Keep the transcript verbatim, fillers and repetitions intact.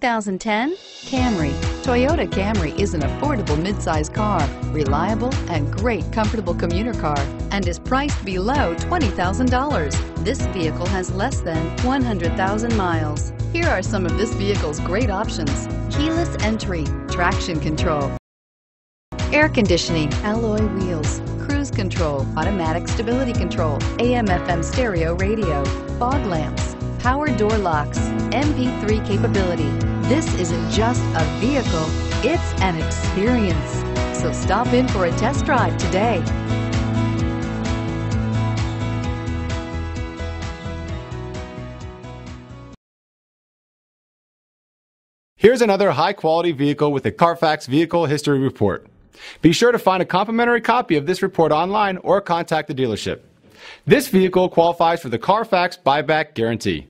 two thousand ten Camry. Toyota Camry is an affordable midsize car, reliable and great comfortable commuter car, and is priced below twenty thousand dollars. This vehicle has less than one hundred thousand miles. Here are some of this vehicle's great options: keyless entry, traction control, air conditioning, alloy wheels, cruise control, automatic stability control, A M F M stereo radio, fog lamps, power door locks, M P three capability. This isn't just a vehicle, it's an experience. So stop in for a test drive today. Here's another high-quality vehicle with a Carfax Vehicle History Report. Be sure to find a complimentary copy of this report online or contact the dealership. This vehicle qualifies for the Carfax Buyback Guarantee.